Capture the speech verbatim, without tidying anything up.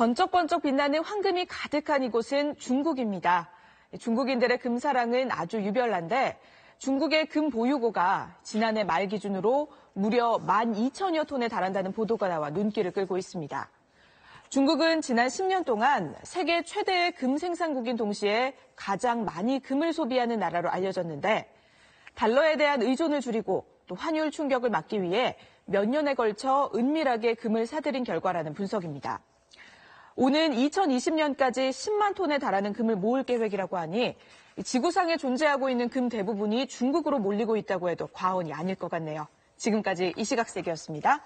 번쩍번쩍 빛나는 황금이 가득한 이곳은 중국입니다. 중국인들의 금사랑은 아주 유별난데 중국의 금 보유고가 지난해 말 기준으로 무려 만 이천여 톤에 달한다는 보도가 나와 눈길을 끌고 있습니다. 중국은 지난 십 년 동안 세계 최대의 금 생산국인 동시에 가장 많이 금을 소비하는 나라로 알려졌는데 달러에 대한 의존을 줄이고 또 환율 충격을 막기 위해 몇 년에 걸쳐 은밀하게 금을 사들인 결과라는 분석입니다. 오는 이천이십 년까지 십만 톤에 달하는 금을 모을 계획이라고 하니 지구상에 존재하고 있는 금 대부분이 중국으로 몰리고 있다고 해도 과언이 아닐 것 같네요. 지금까지 이시각색이었습니다.